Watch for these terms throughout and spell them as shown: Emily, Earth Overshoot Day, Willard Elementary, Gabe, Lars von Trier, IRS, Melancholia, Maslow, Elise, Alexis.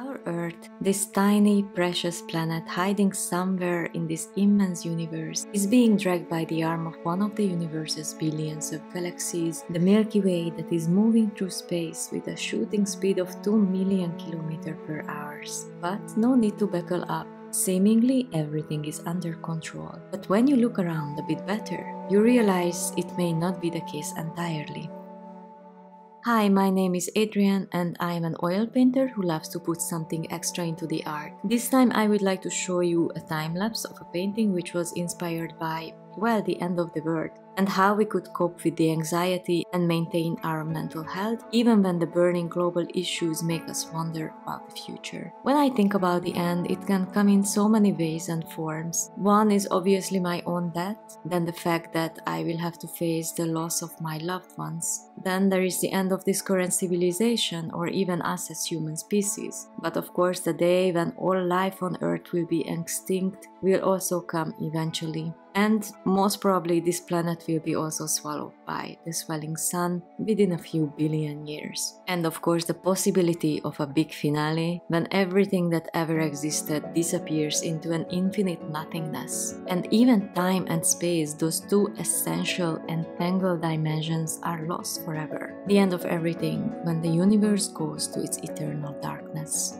Our Earth, this tiny, precious planet hiding somewhere in this immense universe, is being dragged by the arm of one of the universe's billions of galaxies, the Milky Way, that is moving through space with a shooting speed of 2 million km/h. But no need to buckle up. Seemingly everything is under control, but when you look around a bit better, you realize it may not be the case entirely. Hi, my name is Adrian and I am an oil painter who loves to put something extra into the art. This time I would like to show you a time-lapse of a painting which was inspired by, well, the end of the world, and how we could cope with the anxiety and maintain our mental health even when the burning global issues make us wonder about the future. When I think about the end, it can come in so many ways and forms. One is obviously my own death, then the fact that I will have to face the loss of my loved ones. Then there is the end of this current civilization or even us as human species. But of course the day when all life on Earth will be extinct will also come eventually. And most probably this planet will be also swallowed by the swelling sun within a few billion years. And of course the possibility of a big finale when everything that ever existed disappears into an infinite nothingness. And even time and space, those two essential and tangled dimensions, are lost forever. The end of everything, when the universe goes to its eternal darkness.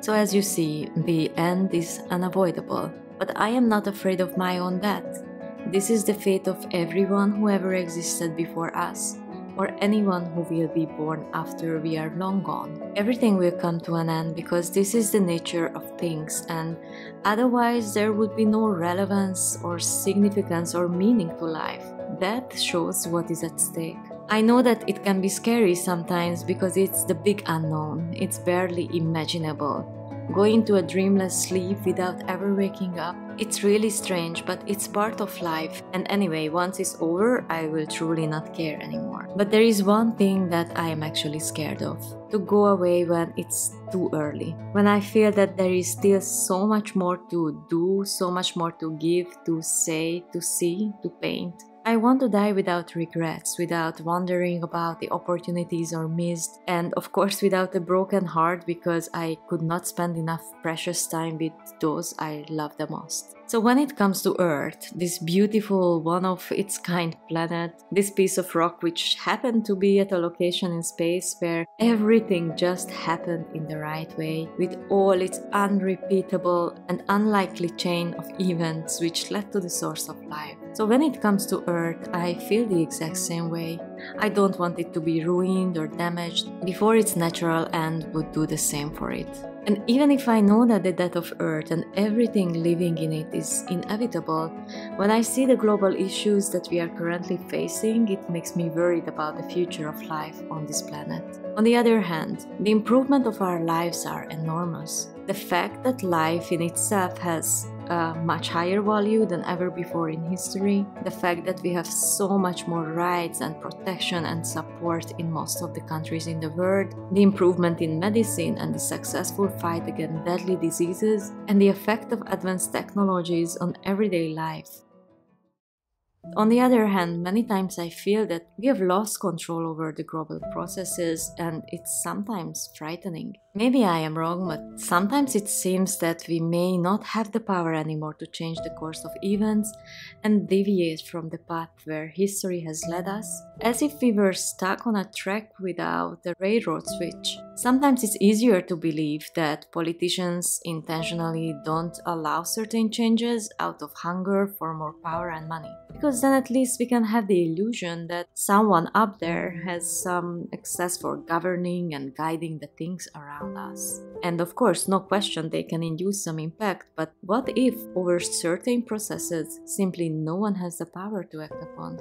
So as you see, the end is unavoidable. But I am not afraid of my own death. This is the fate of everyone who ever existed before us, or anyone who will be born after we are long gone. Everything will come to an end because this is the nature of things, and otherwise there would be no relevance or significance or meaning to life. Death shows what is at stake. I know that it can be scary sometimes because it's the big unknown, it's barely imaginable. Going to a dreamless sleep without ever waking up. It's really strange, but it's part of life. And anyway, once it's over, I will truly not care anymore. But there is one thing that I am actually scared of: to go away when it's too early. When I feel that there is still so much more to do, so much more to give, to say, to see, to paint. I want to die without regrets, without wondering about the opportunities or missed, and of course without a broken heart because I could not spend enough precious time with those I love the most. So when it comes to Earth, this beautiful, one-of-its-kind planet, this piece of rock which happened to be at a location in space where everything just happened in the right way, with all its unrepeatable and unlikely chain of events which led to the source of life. So when it comes to Earth, I feel the exact same way. I don't want it to be ruined or damaged before its natural end would do the same for it. And even if I know that the death of Earth and everything living in it is inevitable, when I see the global issues that we are currently facing, it makes me worried about the future of life on this planet. On the other hand, the improvement of our lives are enormous. The fact that life in itself has a much higher value than ever before in history, the fact that we have so much more rights and protection and support in most of the countries in the world, the improvement in medicine and the successful fight against deadly diseases, and the effect of advanced technologies on everyday life. On the other hand, many times I feel that we have lost control over the global processes, and it's sometimes frightening. Maybe I am wrong, but sometimes it seems that we may not have the power anymore to change the course of events and deviate from the path where history has led us, as if we were stuck on a track without a railroad switch. Sometimes it's easier to believe that politicians intentionally don't allow certain changes out of hunger for more power and money, because then at least we can have the illusion that someone up there has some access for governing and guiding the things around us. And of course, no question, they can induce some impact, but what if over certain processes simply no one has the power to act upon?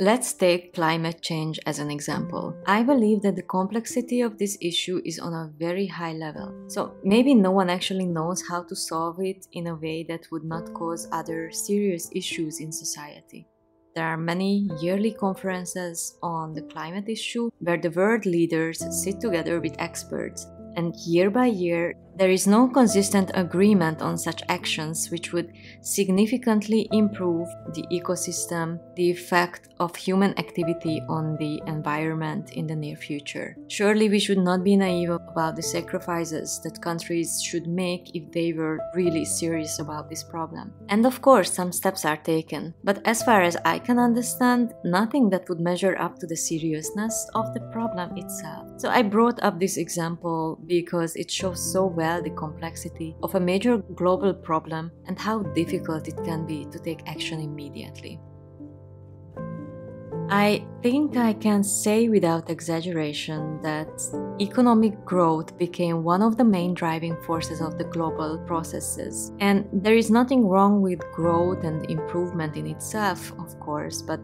Let's take climate change as an example. I believe that the complexity of this issue is on a very high level. So maybe no one actually knows how to solve it in a way that would not cause other serious issues in society. There are many yearly conferences on the climate issue where the world leaders sit together with experts and year by year, there is no consistent agreement on such actions which would significantly improve the ecosystem, the effect of human activity on the environment in the near future. Surely we should not be naive about the sacrifices that countries should make if they were really serious about this problem. And of course, some steps are taken, but as far as I can understand, nothing that would measure up to the seriousness of the problem itself. So I brought up this example because it shows so well the complexity of a major global problem and how difficult it can be to take action immediately. I think I can say without exaggeration that economic growth became one of the main driving forces of the global processes. And there is nothing wrong with growth and improvement in itself, of course, but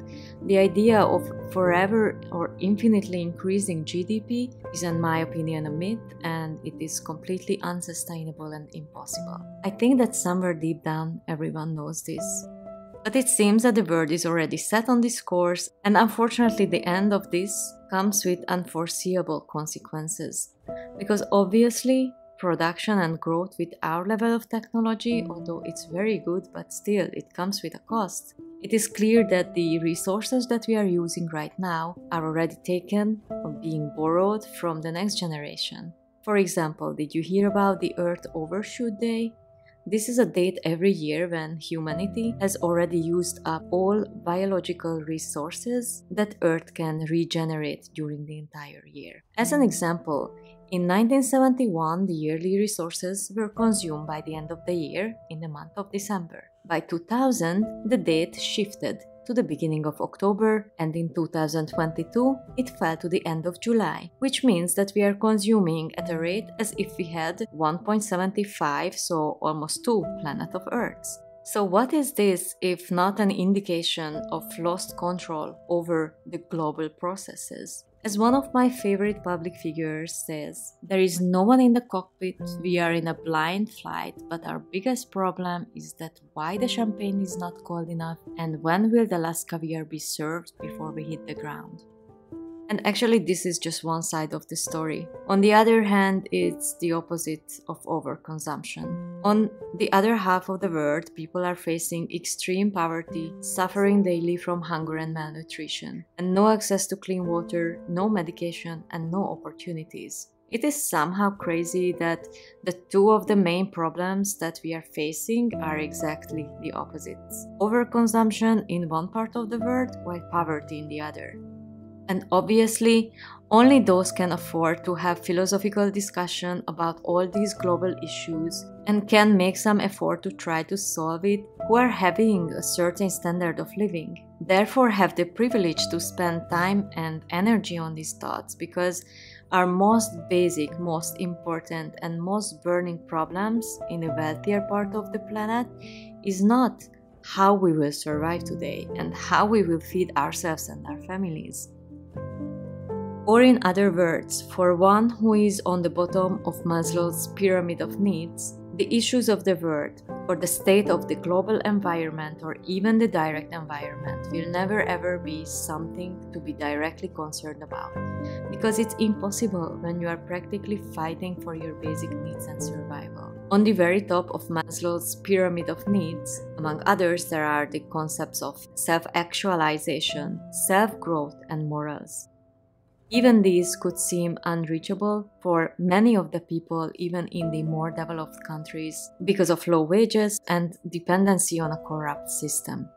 the idea of forever or infinitely increasing GDP is, in my opinion, a myth, and it is completely unsustainable and impossible. I think that somewhere deep down, everyone knows this. But it seems that the world is already set on this course, and unfortunately the end of this comes with unforeseeable consequences. Because obviously, production and growth with our level of technology, although it's very good, but still it comes with a cost. It is clear that the resources that we are using right now are already taken or being borrowed from the next generation. For example, did you hear about the Earth Overshoot Day? This is a date every year when humanity has already used up all biological resources that Earth can regenerate during the entire year. As an example, in 1971, the yearly resources were consumed by the end of the year in the month of December. By 2000, the date shifted to the beginning of October, and in 2022 it fell to the end of July, which means that we are consuming at a rate as if we had 1.75, so almost 2 planets of Earth. So what is this if not an indication of lost control over the global processes? As one of my favorite public figures says, there is no one in the cockpit, we are in a blind flight, but our biggest problem is that why the champagne is not cold enough, and when will the last caviar be served before we hit the ground? And actually this is just one side of the story. On the other hand, it's the opposite of overconsumption. On the other half of the world, people are facing extreme poverty, suffering daily from hunger and malnutrition, and no access to clean water, no medication, and no opportunities. It is somehow crazy that the two of the main problems that we are facing are exactly the opposites. Overconsumption in one part of the world, while poverty in the other. And obviously, only those can afford to have philosophical discussion about all these global issues and can make some effort to try to solve it who are having a certain standard of living. Therefore, have the privilege to spend time and energy on these thoughts, because our most basic, most important, and most burning problems in the wealthier part of the planet is not how we will survive today and how we will feed ourselves and our families. Or in other words, for one who is on the bottom of Maslow's pyramid of needs, the issues of the world, or the state of the global environment, or even the direct environment, will never ever be something to be directly concerned about, because it's impossible when you are practically fighting for your basic needs and survival. On the very top of Maslow's pyramid of needs, among others, there are the concepts of self-actualization, self-growth, and morals. Even these could seem unreachable for many of the people, even in the more developed countries, because of low wages and dependency on a corrupt system.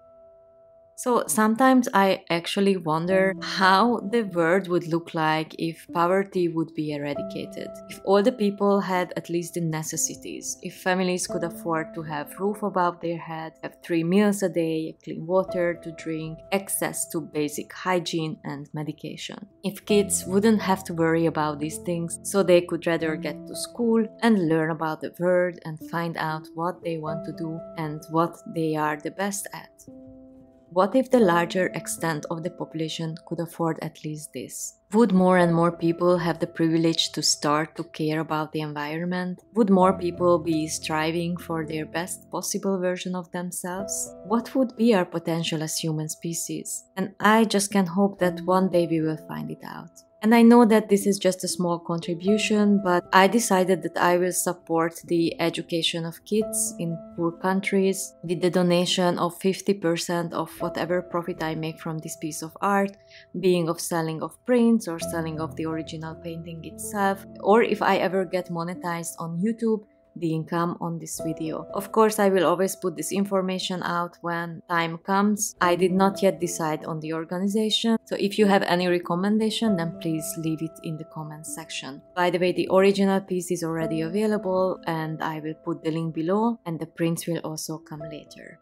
So sometimes I actually wonder how the world would look like if poverty would be eradicated, if all the people had at least the necessities, if families could afford to have a roof above their head, have 3 meals a day, clean water to drink, access to basic hygiene and medication. If kids wouldn't have to worry about these things, so they could rather get to school and learn about the world and find out what they want to do and what they are the best at. What if the larger extent of the population could afford at least this? Would more and more people have the privilege to start to care about the environment? Would more people be striving for their best possible version of themselves? What would be our potential as human species? And I just can hope that one day we will find it out. And I know that this is just a small contribution, but I decided that I will support the education of kids in poor countries with the donation of 50% of whatever profit I make from this piece of art, being of selling of prints or selling of the original painting itself, or if I ever get monetized on YouTube, the income on this video. Of course, I will always put this information out when time comes. I did not yet decide on the organization, so if you have any recommendation, then please leave it in the comments section. By the way, the original piece is already available and I will put the link below, and the prints will also come later.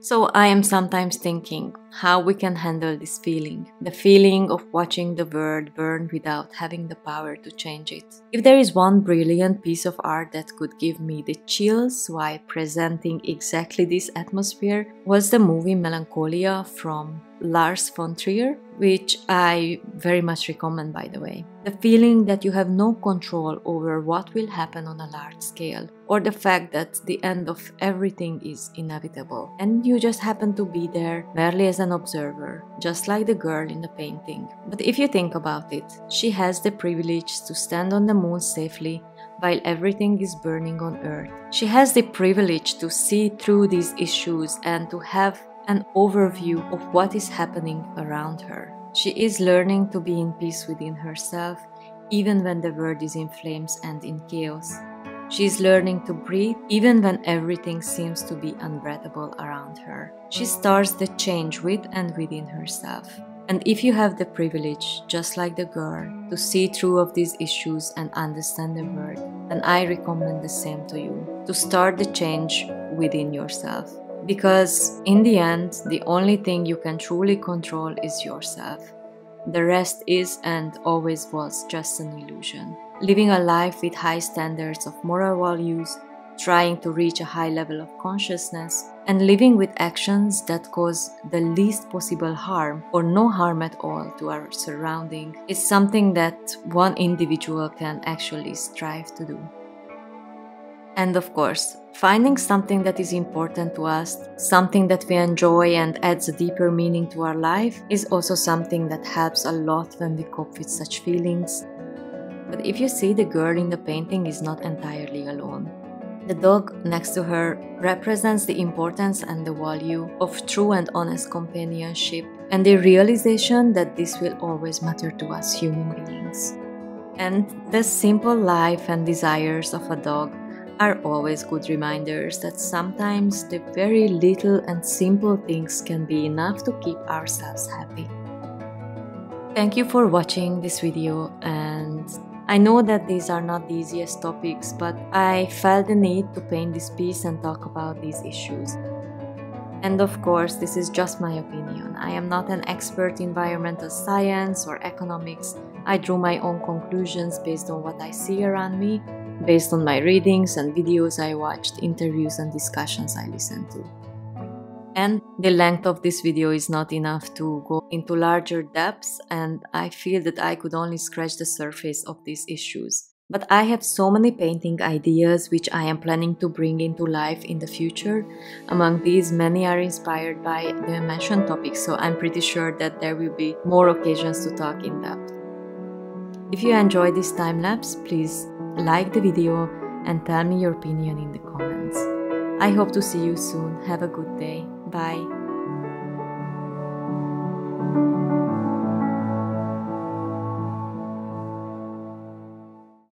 So I am sometimes thinking how we can handle this feeling, the feeling of watching the world burn without having the power to change it. If there is one brilliant piece of art that could give me the chills while presenting exactly this atmosphere, was the movie Melancholia from Lars von Trier, which I very much recommend, by the way. The feeling that you have no control over what will happen on a large scale, or the fact that the end of everything is inevitable, and you just happen to be there merely as an observer, just like the girl in the painting. But if you think about it, she has the privilege to stand on the moon safely while everything is burning on Earth. She has the privilege to see through these issues and to have an overview of what is happening around her. She is learning to be in peace within herself, even when the world is in flames and in chaos. She is learning to breathe, even when everything seems to be unbreathable around her. She starts the change with and within herself. And if you have the privilege, just like the girl, to see through of these issues and understand the world, then I recommend the same to you, to start the change within yourself. Because in the end, the only thing you can truly control is yourself. The rest is and always was just an illusion. Living a life with high standards of moral values, trying to reach a high level of consciousness, and living with actions that cause the least possible harm or no harm at all to our surrounding is something that one individual can actually strive to do. And of course, finding something that is important to us, something that we enjoy and adds a deeper meaning to our life, is also something that helps a lot when we cope with such feelings. But if you see, the girl in the painting is not entirely alone. The dog next to her represents the importance and the value of true and honest companionship, and the realization that this will always matter to us human beings. And the simple life and desires of a dog are always good reminders that sometimes the very little and simple things can be enough to keep ourselves happy. Thank you for watching this video, and I know that these are not the easiest topics, but I felt the need to paint this piece and talk about these issues. And of course, this is just my opinion. I am not an expert in environmental science or economics. I drew my own conclusions based on what I see around me, based on my readings and videos I watched, interviews and discussions I listened to. And the length of this video is not enough to go into larger depths, and I feel that I could only scratch the surface of these issues. But I have so many painting ideas which I am planning to bring into life in the future. Among these, many are inspired by the mentioned topics, so I'm pretty sure that there will be more occasions to talk in depth. If you enjoyed this time-lapse, please like the video and tell me your opinion in the comments. I hope to see you soon. Have a good day. Bye.